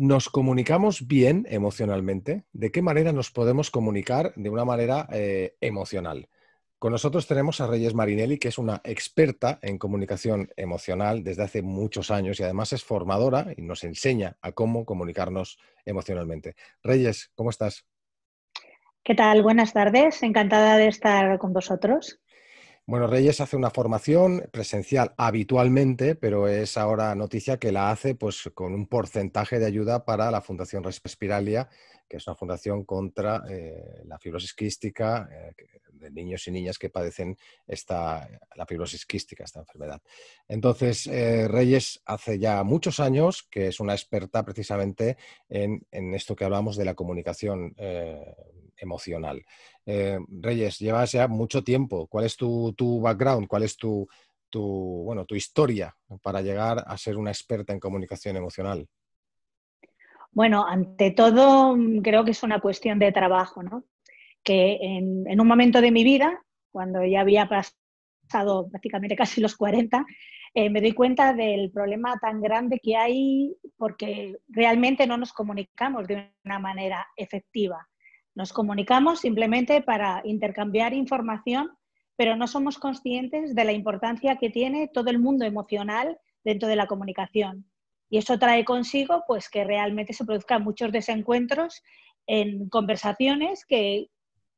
¿Nos comunicamos bien emocionalmente? ¿De qué manera nos podemos comunicar de una manera emocional? Con nosotros tenemos a Reyes Marinelli, que es una experta en comunicación emocional desde hace muchos años y además es formadora y nos enseña a cómo comunicarnos emocionalmente. Reyes, ¿cómo estás? ¿Qué tal? Buenas tardes. Encantada de estar con vosotros. Bueno, Reyes hace una formación presencial habitualmente, pero es ahora noticia que la hace pues, con un porcentaje de ayuda para la Fundación Respiralia, que es una fundación contra la fibrosis quística, de niños y niñas que padecen la fibrosis quística, esta enfermedad. Entonces, Reyes hace ya muchos años que es una experta precisamente en esto que hablamos de la comunicación emocional. Reyes, llevas ya mucho tiempo. ¿Cuál es tu background? ¿Cuál es tu historia para llegar a ser una experta en comunicación emocional? Bueno, ante todo creo que es una cuestión de trabajo, ¿no? Que en un momento de mi vida, cuando ya había pasado prácticamente casi los 40, me doy cuenta del problema tan grande que hay porque realmente no nos comunicamos de una manera efectiva. Nos comunicamos simplemente para intercambiar información, pero no somos conscientes de la importancia que tiene todo el mundo emocional dentro de la comunicación. Y eso trae consigo pues, que realmente se produzcan muchos desencuentros en conversaciones que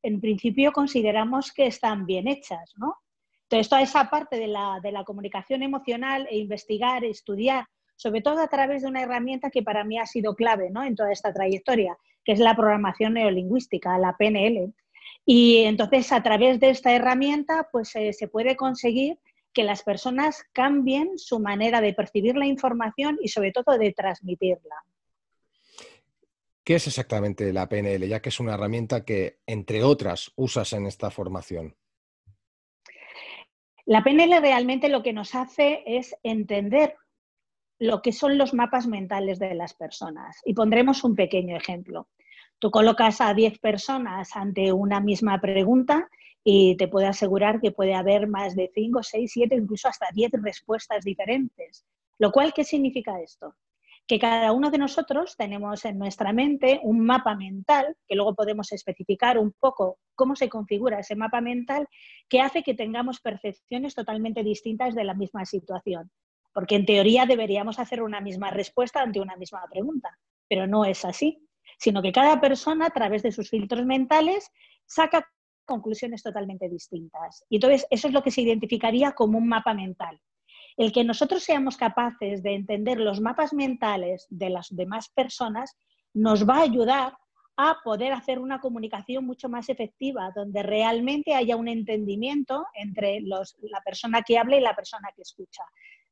en principio consideramos que están bien hechas, ¿no? Entonces, toda esa parte de la comunicación emocional e investigar, estudiar, sobre todo a través de una herramienta que para mí ha sido clave, ¿no? En toda esta trayectoria, que es la programación neurolingüística, la PNL. Y entonces a través de esta herramienta pues, se puede conseguir que las personas cambien su manera de percibir la información y sobre todo de transmitirla. ¿Qué es exactamente la PNL, ya que es una herramienta que, entre otras, usas en esta formación? La PNL realmente lo que nos hace es entender lo que son los mapas mentales de las personas. Y pondremos un pequeño ejemplo. Tú colocas a 10 personas ante una misma pregunta y te puedo asegurar que puede haber más de 5, 6, 7, incluso hasta 10 respuestas diferentes. Lo cual, ¿qué significa esto? Que cada uno de nosotros tenemos en nuestra mente un mapa mental, que luego podemos especificar un poco cómo se configura ese mapa mental, que hace que tengamos percepciones totalmente distintas de la misma situación. Porque en teoría deberíamos hacer una misma respuesta ante una misma pregunta, pero no es así, sino que cada persona a través de sus filtros mentales saca conclusiones totalmente distintas. Y entonces eso es lo que se identificaría como un mapa mental. El que nosotros seamos capaces de entender los mapas mentales de las demás personas nos va a ayudar a poder hacer una comunicación mucho más efectiva, donde realmente haya un entendimiento entre la persona que habla y la persona que escucha.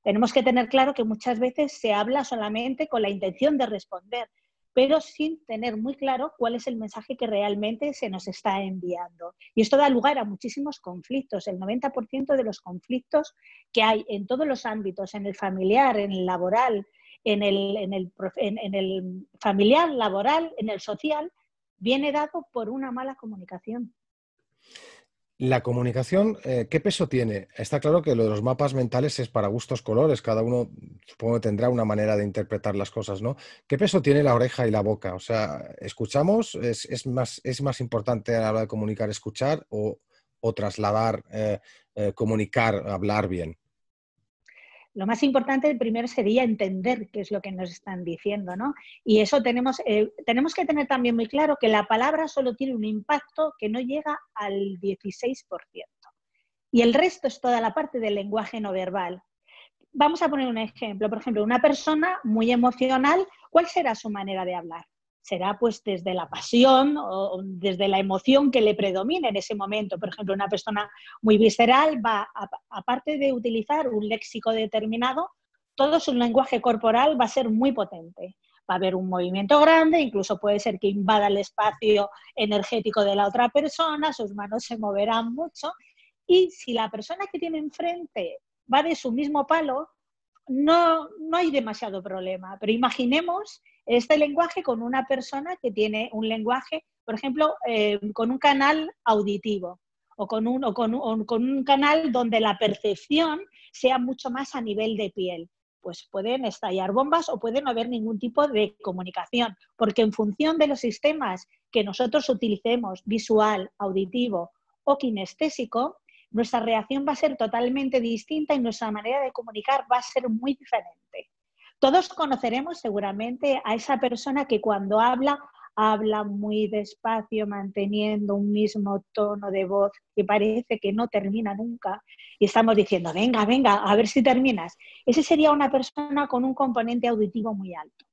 Tenemos que tener claro que muchas veces se habla solamente con la intención de responder, pero sin tener muy claro cuál es el mensaje que realmente se nos está enviando. Y esto da lugar a muchísimos conflictos. El 90% de los conflictos que hay en todos los ámbitos, en el familiar, en el laboral, en el familiar, laboral, en el social, viene dado por una mala comunicación. La comunicación, ¿qué peso tiene? Está claro que lo de los mapas mentales es para gustos colores, cada uno supongo que tendrá una manera de interpretar las cosas, ¿no? ¿Qué peso tiene la oreja y la boca? O sea, ¿escuchamos? ¿Es más importante a la hora de comunicar escuchar o trasladar, comunicar, hablar bien? Lo más importante primero sería entender qué es lo que nos están diciendo, ¿no? Y eso tenemos que tener también muy claro que la palabra solo tiene un impacto que no llega al 16%. Y el resto es toda la parte del lenguaje no verbal. Vamos a poner un ejemplo. Por ejemplo, una persona muy emocional, ¿cuál será su manera de hablar? Será pues desde la pasión o desde la emoción que le predomina en ese momento. Por ejemplo, una persona muy visceral va, aparte de utilizar un léxico determinado, todo su lenguaje corporal va a ser muy potente. Va a haber un movimiento grande, incluso puede ser que invada el espacio energético de la otra persona, sus manos se moverán mucho. Y si la persona que tiene enfrente va de su mismo palo, no hay demasiado problema. Pero imaginemos este lenguaje con una persona que tiene un lenguaje, por ejemplo, con un canal auditivo o con un canal donde la percepción sea mucho más a nivel de piel. pues pueden estallar bombas o puede no haber ningún tipo de comunicación, porque en función de los sistemas que nosotros utilicemos, visual, auditivo o kinestésico, nuestra reacción va a ser totalmente distinta y nuestra manera de comunicar va a ser muy diferente. Todos conoceremos seguramente a esa persona que cuando habla, habla muy despacio, manteniendo un mismo tono de voz que parece que no termina nunca y estamos diciendo, venga, venga, a ver si terminas. Ese sería una persona con un componente auditivo muy alto.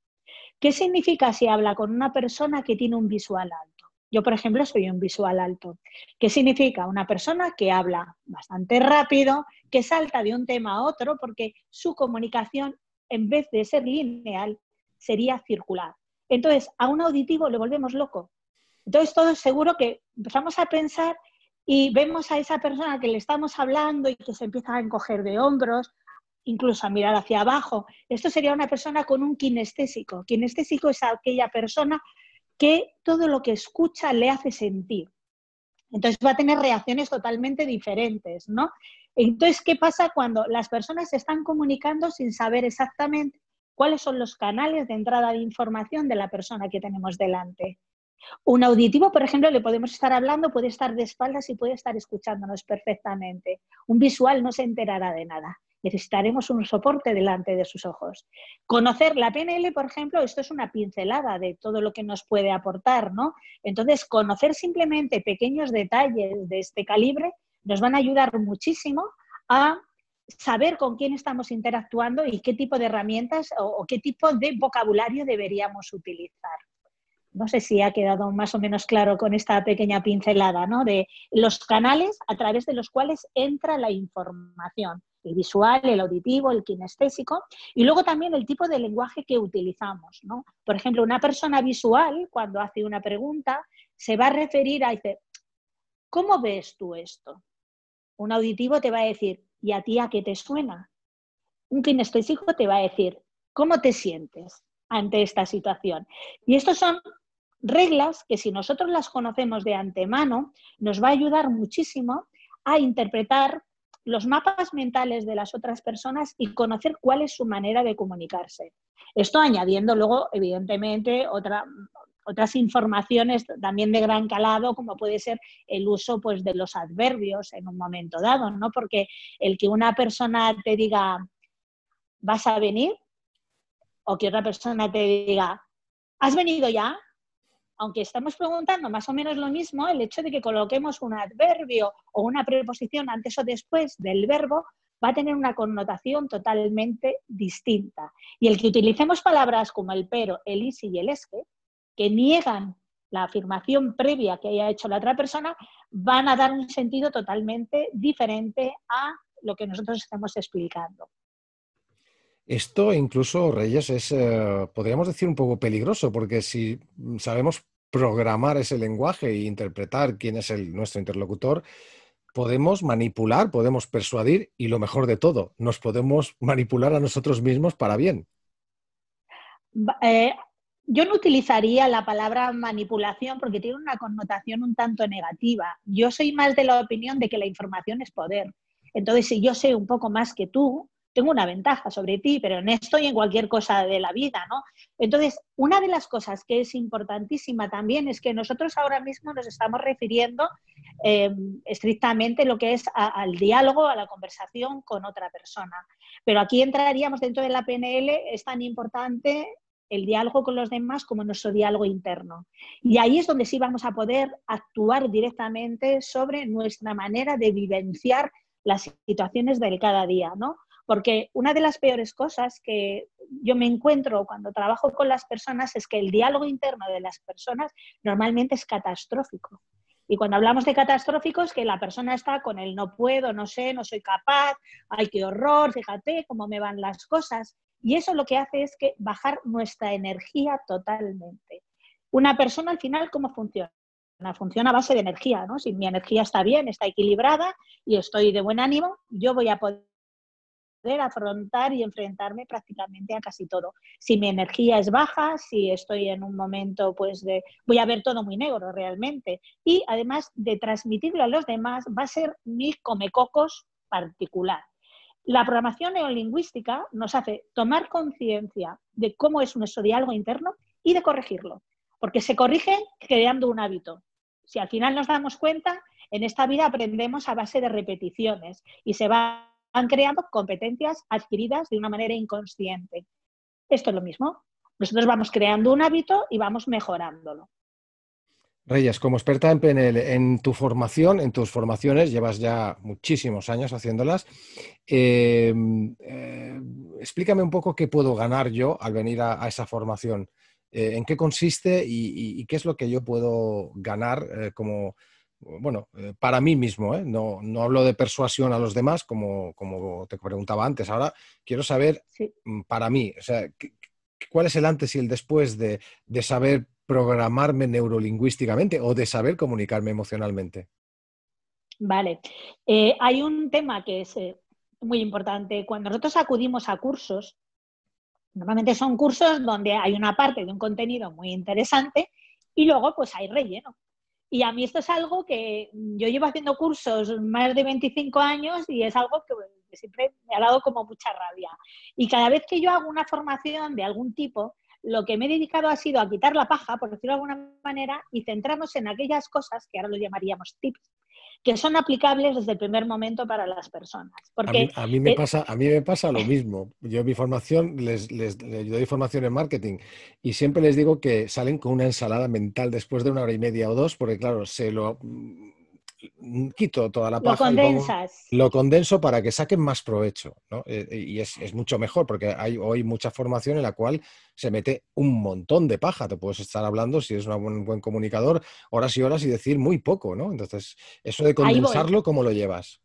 ¿Qué significa si habla con una persona que tiene un visual alto? Yo, por ejemplo, soy un visual alto. ¿Qué significa? Una persona que habla bastante rápido, que salta de un tema a otro porque su comunicación, en vez de ser lineal, sería circular. Entonces, a un auditivo le volvemos loco. Entonces, todos seguro que empezamos a pensar y vemos a esa persona que le estamos hablando y que se empieza a encoger de hombros, incluso a mirar hacia abajo. Esto sería una persona con un kinestésico. Kinestésico es aquella persona que todo lo que escucha le hace sentir. Entonces, va a tener reacciones totalmente diferentes, ¿no? Entonces, ¿qué pasa cuando las personas se están comunicando sin saber exactamente cuáles son los canales de entrada de información de la persona que tenemos delante? Un auditivo, por ejemplo, le podemos estar hablando, puede estar de espaldas y puede estar escuchándonos perfectamente. Un visual no se enterará de nada. Necesitaremos un soporte delante de sus ojos. Conocer la PNL, por ejemplo, esto es una pincelada de todo lo que nos puede aportar, ¿no? Entonces, conocer simplemente pequeños detalles de este calibre nos van a ayudar muchísimo a saber con quién estamos interactuando y qué tipo de herramientas o qué tipo de vocabulario deberíamos utilizar. No sé si ha quedado más o menos claro con esta pequeña pincelada, ¿no? De los canales a través de los cuales entra la información, el visual, el auditivo, el kinestésico y luego también el tipo de lenguaje que utilizamos, ¿no? Por ejemplo, una persona visual cuando hace una pregunta se va a referir a decir, ¿cómo ves tú esto? Un auditivo te va a decir, ¿y a ti a qué te suena? Un kinestésico te va a decir, ¿cómo te sientes ante esta situación? Y estas son reglas que si nosotros las conocemos de antemano, nos va a ayudar muchísimo a interpretar los mapas mentales de las otras personas y conocer cuál es su manera de comunicarse. Esto añadiendo luego, evidentemente, otras informaciones también de gran calado, como puede ser el uso pues, de los adverbios en un momento dado, ¿no? Porque el que una persona te diga, ¿vas a venir? O que otra persona te diga, ¿has venido ya? Aunque estamos preguntando más o menos lo mismo, el hecho de que coloquemos un adverbio o una preposición antes o después del verbo va a tener una connotación totalmente distinta. Y el que utilicemos palabras como el pero, el y si y el es que niegan la afirmación previa que haya hecho la otra persona, van a dar un sentido totalmente diferente a lo que nosotros estamos explicando. Esto incluso, Reyes, es, podríamos decir, un poco peligroso, porque si sabemos programar ese lenguaje e interpretar quién es nuestro interlocutor, podemos manipular, podemos persuadir y, lo mejor de todo, nos podemos manipular a nosotros mismos para bien. Yo no utilizaría la palabra manipulación porque tiene una connotación un tanto negativa. Yo soy más de la opinión de que la información es poder. Entonces, si yo sé un poco más que tú, tengo una ventaja sobre ti, pero en esto y en cualquier cosa de la vida, ¿no? Entonces, una de las cosas que es importantísima también es que nosotros ahora mismo nos estamos refiriendo estrictamente lo que es al diálogo, a la conversación con otra persona. Pero aquí entraríamos dentro de la PNL, es tan importante el diálogo con los demás como nuestro diálogo interno. Y ahí es donde sí vamos a poder actuar directamente sobre nuestra manera de vivenciar las situaciones del cada día, ¿no? Porque una de las peores cosas que yo me encuentro cuando trabajo con las personas es que el diálogo interno de las personas normalmente es catastrófico. Y cuando hablamos de catastróficos, que la persona está con el no puedo, no sé, no soy capaz, ay, qué horror, fíjate cómo me van las cosas. Y eso lo que hace es que bajar nuestra energía totalmente. Una persona al final, ¿cómo funciona? Funciona a base de energía, ¿no? Si mi energía está bien, está equilibrada y estoy de buen ánimo, yo voy a poder afrontar y enfrentarme prácticamente a casi todo. Si mi energía es baja, si estoy en un momento, pues voy a ver todo muy negro realmente. Y además de transmitirlo a los demás, va a ser mi comecocos particular. La programación neurolingüística nos hace tomar conciencia de cómo es nuestro diálogo interno y de corregirlo, porque se corrige creando un hábito. Si al final nos damos cuenta, en esta vida aprendemos a base de repeticiones y se van creando competencias adquiridas de una manera inconsciente. Esto es lo mismo. Nosotros vamos creando un hábito y vamos mejorándolo. Reyes, como experta en PNL, en tu formación, en tus formaciones, llevas ya muchísimos años haciéndolas, explícame un poco qué puedo ganar yo al venir a esa formación, en qué consiste y qué es lo que yo puedo ganar como, bueno, para mí mismo, ¿eh? No hablo de persuasión a los demás, como te preguntaba antes, ahora quiero saber, sí, para mí, o sea, ¿cuál es el antes y el después de saber programarme neurolingüísticamente o de saber comunicarme emocionalmente? Vale. Hay un tema que es muy importante. Cuando nosotros acudimos a cursos, normalmente son cursos donde hay una parte de un contenido muy interesante y luego pues hay relleno. Y a mí esto es algo que yo llevo haciendo cursos más de 25 años y es algo que siempre me ha dado como mucha rabia. Y cada vez que yo hago una formación de algún tipo, lo que me he dedicado ha sido a quitar la paja, por decirlo de alguna manera, y centrarnos en aquellas cosas que ahora lo llamaríamos tips, que son aplicables desde el primer momento para las personas. Porque a mí me pasa lo mismo. Yo mi formación, les doy formación en marketing y siempre les digo que salen con una ensalada mental después de 1 hora y media o 2, porque claro, se lo quito toda la paja. Lo condensas. Lo condenso para que saquen más provecho, ¿no? Y es mucho mejor, porque hay hoy mucha formación en la cual se mete un montón de paja. Te puedes estar hablando, si eres un buen comunicador, horas y horas y decir muy poco, ¿no? Entonces, eso de condensarlo, ¿cómo lo llevas?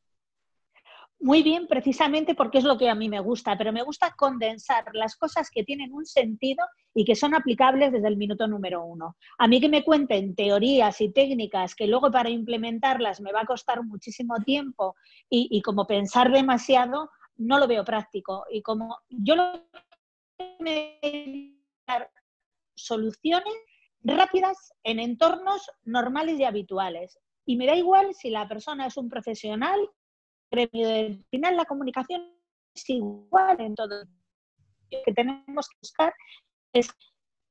Muy bien, precisamente porque es lo que a mí me gusta, pero me gusta condensar las cosas que tienen un sentido y que son aplicables desde el minuto número 1. A mí que me cuenten teorías y técnicas que luego para implementarlas me va a costar muchísimo tiempo y como pensar demasiado, no lo veo práctico. Y como yo lo que dar soluciones rápidas en entornos normales y habituales. Y me da igual si la persona es un profesional. Al final la comunicación es igual en todo. Lo que tenemos que buscar es que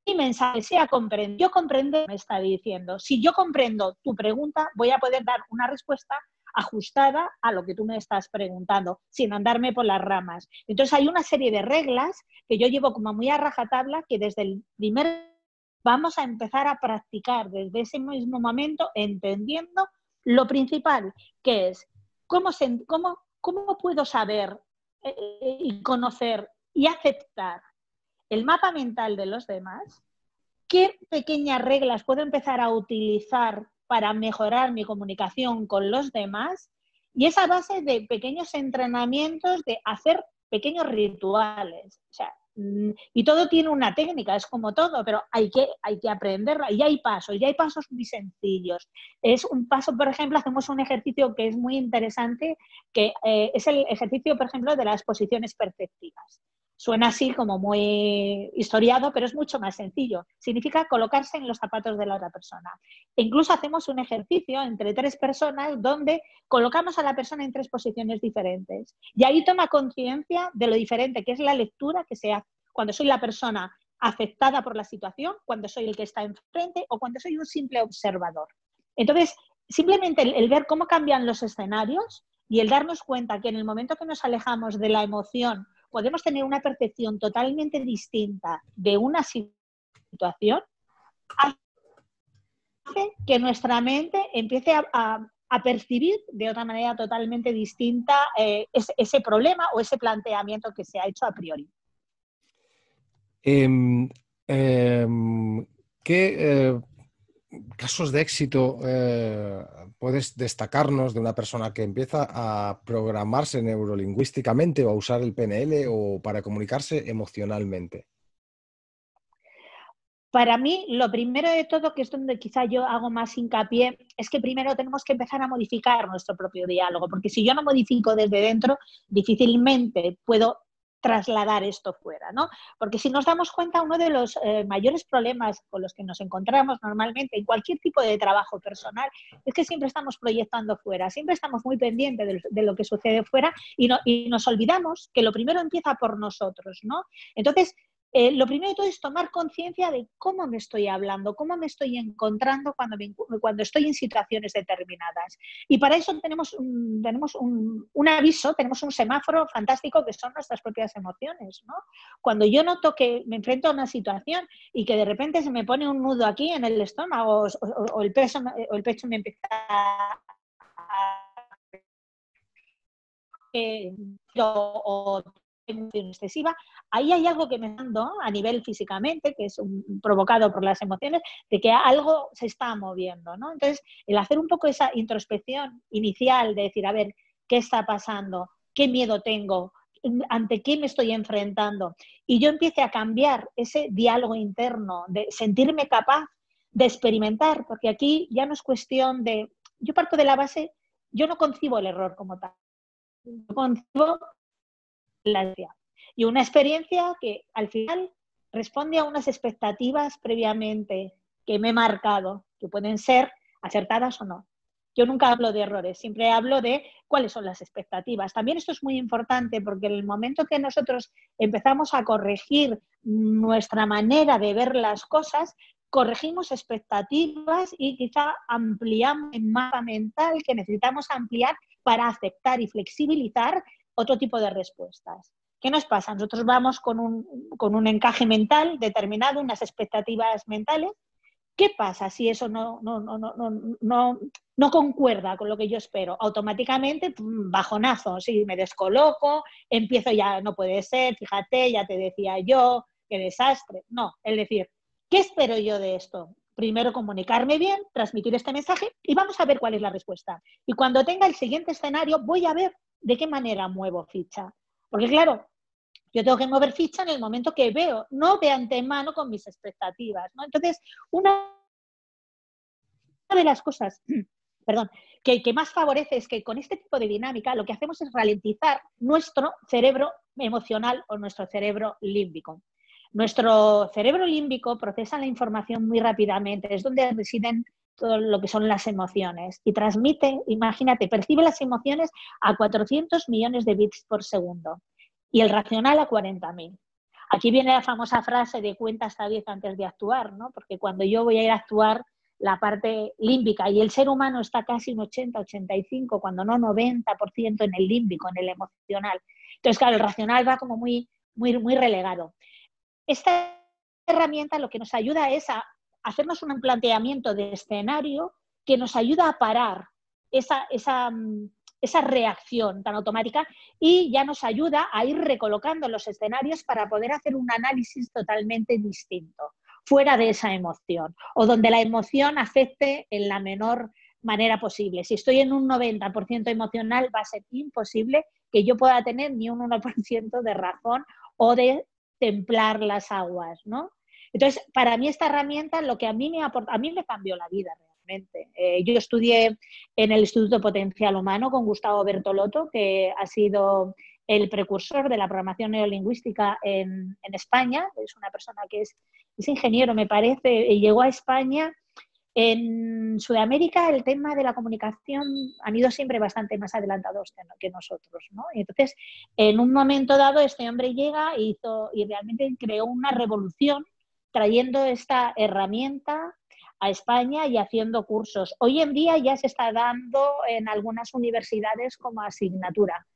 mi mensaje sea comprendido. Yo comprendo lo que me está diciendo. Si yo comprendo tu pregunta, voy a poder dar una respuesta ajustada a lo que tú me estás preguntando, sin andarme por las ramas. Entonces hay una serie de reglas que yo llevo como muy a rajatabla, que desde el primer vamos a empezar a practicar desde ese mismo momento, entendiendo lo principal, que es ¿Cómo puedo saber y conocer y aceptar el mapa mental de los demás? ¿Qué pequeñas reglas puedo empezar a utilizar para mejorar mi comunicación con los demás? Y esa base de pequeños entrenamientos, de hacer pequeños rituales. O sea, y todo tiene una técnica, es como todo, pero hay que aprenderla. Y hay pasos muy sencillos. Es un paso, por ejemplo, hacemos un ejercicio que es muy interesante, que es el ejercicio, por ejemplo, de las posiciones perceptivas. Suena así como muy historiado, pero es mucho más sencillo. Significa colocarse en los zapatos de la otra persona. E incluso hacemos un ejercicio entre 3 personas donde colocamos a la persona en 3 posiciones diferentes. Y ahí toma conciencia de lo diferente que es la lectura que se hace cuando soy la persona afectada por la situación, cuando soy el que está enfrente o cuando soy un simple observador. Entonces, simplemente el ver cómo cambian los escenarios y el darnos cuenta que en el momento que nos alejamos de la emoción podemos tener una percepción totalmente distinta de una situación, hace que nuestra mente empiece a percibir de otra manera totalmente distinta ese problema o ese planteamiento que se ha hecho a priori. ¿Qué casos de éxito puedes destacarnos de una persona que empieza a programarse neurolingüísticamente o a usar el PNL o para comunicarse emocionalmente? Para mí, lo primero de todo, que es donde quizá yo hago más hincapié, es que primero tenemos que empezar a modificar nuestro propio diálogo, porque si yo no modifico desde dentro, difícilmente puedo trasladar esto fuera, ¿no? Porque si nos damos cuenta, uno de los mayores problemas con los que nos encontramos normalmente en cualquier tipo de trabajo personal es que siempre estamos proyectando fuera, siempre estamos muy pendientes de lo que sucede fuera y nos olvidamos que lo primero empieza por nosotros, ¿no? Entonces, lo primero de todo es tomar conciencia de cómo me estoy hablando, cómo me estoy encontrando cuando estoy en situaciones determinadas. Y para eso tenemos un aviso, tenemos un semáforo fantástico que son nuestras propias emociones, ¿no? Cuando yo noto que me enfrento a una situación y que de repente se me pone un nudo aquí en el estómago o el pecho me empieza a... excesiva, ahí hay algo que me está dando a nivel físicamente, que es provocado por las emociones, de que algo se está moviendo, ¿no? Entonces, el hacer un poco esa introspección inicial de decir, a ver, ¿qué está pasando? ¿Qué miedo tengo? ¿Ante qué me estoy enfrentando? Y yo empiece a cambiar ese diálogo interno, de sentirme capaz de experimentar, porque aquí ya no es cuestión de... Yo parto de la base, yo no concibo el error como tal. Yo concibo y una experiencia que al final responde a unas expectativas previamente que me he marcado, que pueden ser acertadas o no. Yo nunca hablo de errores, siempre hablo de cuáles son las expectativas. También esto es muy importante porque en el momento que nosotros empezamos a corregir nuestra manera de ver las cosas, corregimos expectativas y quizá ampliamos el mapa mental que necesitamos ampliar para aceptar y flexibilizar otro tipo de respuestas. ¿Qué nos pasa? Nosotros vamos con un encaje mental determinado, unas expectativas mentales. ¿Qué pasa si eso no concuerda con lo que yo espero? Automáticamente, bajonazo, sí, me descoloco, empiezo ya, no puede ser, fíjate, ya te decía yo, qué desastre. No, es decir, ¿qué espero yo de esto? Primero comunicarme bien, transmitir este mensaje y vamos a ver cuál es la respuesta. Y cuando tenga el siguiente escenario voy a ver de qué manera muevo ficha. Porque claro, yo tengo que mover ficha en el momento que veo, no de antemano con mis expectativas, ¿no? Entonces, una de las cosas que más favorece es que con este tipo de dinámica lo que hacemos es ralentizar nuestro cerebro emocional o nuestro cerebro límbico. Nuestro cerebro límbico procesa la información muy rápidamente, es donde residen todo lo que son las emociones y transmite, imagínate, percibe las emociones a 400 millones de bits por segundo y el racional a 40.000. Aquí viene la famosa frase de cuenta hasta 10 antes de actuar, ¿no? Porque cuando yo voy a ir a actuar, la parte límbica y el ser humano está casi un 80-85, cuando no 90% en el límbico, en el emocional. Entonces, claro, el racional va como muy relegado. Esta herramienta lo que nos ayuda es a hacernos un planteamiento de escenario que nos ayuda a parar esa reacción tan automática y ya nos ayuda a ir recolocando los escenarios para poder hacer un análisis totalmente distinto, fuera de esa emoción, o donde la emoción afecte en la menor manera posible. Si estoy en un 90% emocional, va a ser imposible que yo pueda tener ni un 1% de razón o de templar las aguas, ¿no? Entonces, para mí esta herramienta, lo que a mí me aporta, a mí me cambió la vida realmente. Yo estudié en el Instituto Potencial Humano con Gustavo Bertolotto, que ha sido el precursor de la programación neurolingüística en España. Es una persona que es ingeniero, me parece, y llegó a España. En Sudamérica el tema de la comunicación han ido siempre bastante más adelantados que nosotros, ¿no? Y entonces, en un momento dado, este hombre llega y realmente creó una revolución trayendo esta herramienta a España y haciendo cursos. Hoy en día ya se está dando en algunas universidades como asignatura,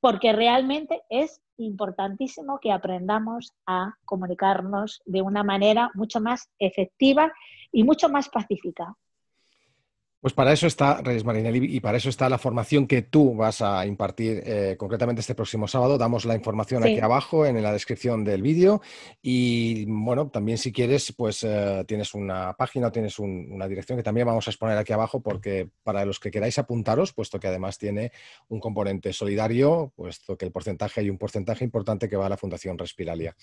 porque realmente es importantísimo que aprendamos a comunicarnos de una manera mucho más efectiva y mucho más pacífica. Pues para eso está, Reyes Marinelli, y para eso está la formación que tú vas a impartir concretamente este próximo sábado. Damos la información aquí abajo en la descripción del vídeo y, bueno, también si quieres, pues tienes una página o tienes una dirección que también vamos a exponer aquí abajo porque para los que queráis apuntaros, puesto que además tiene un componente solidario, puesto que hay un porcentaje importante que va a la Fundación Respiralia.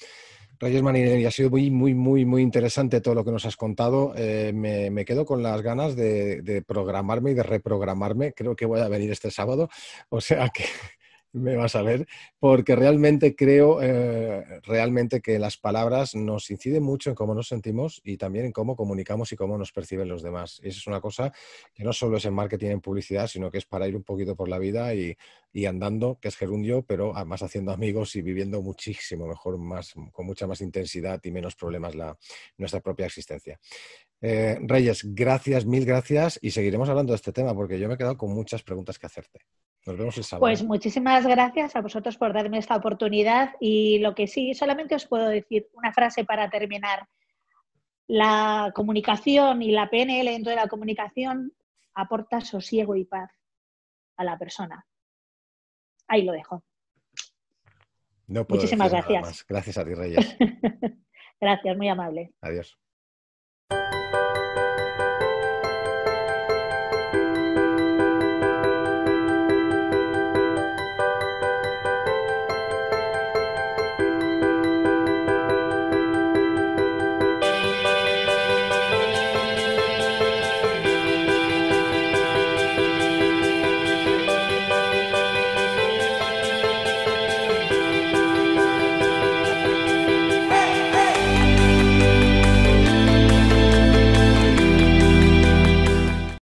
Reyes Marinelli, ha sido muy interesante todo lo que nos has contado. Me quedo con las ganas de programarme y de reprogramarme. Creo que voy a venir este sábado, o sea que me vas a ver, porque realmente creo realmente que las palabras nos inciden mucho en cómo nos sentimos y también en cómo comunicamos y cómo nos perciben los demás. Y eso es una cosa que no solo es en marketing, en publicidad, sino que es para ir un poquito por la vida y andando, que es gerundio, pero además haciendo amigos y viviendo muchísimo mejor, con mucha más intensidad y menos problemas nuestra propia existencia. Reyes, gracias, mil gracias, y seguiremos hablando de este tema porque yo me he quedado con muchas preguntas que hacerte. Nos vemos el sábado. Pues muchísimas gracias a vosotros por darme esta oportunidad, y lo que sí, solamente os puedo decir una frase para terminar. La comunicación y la PNL dentro de la comunicación aporta sosiego y paz a la persona. Ahí lo dejo. No puedo decir nada más. Muchísimas gracias. Gracias a ti, Reyes. Gracias, muy amable. Adiós.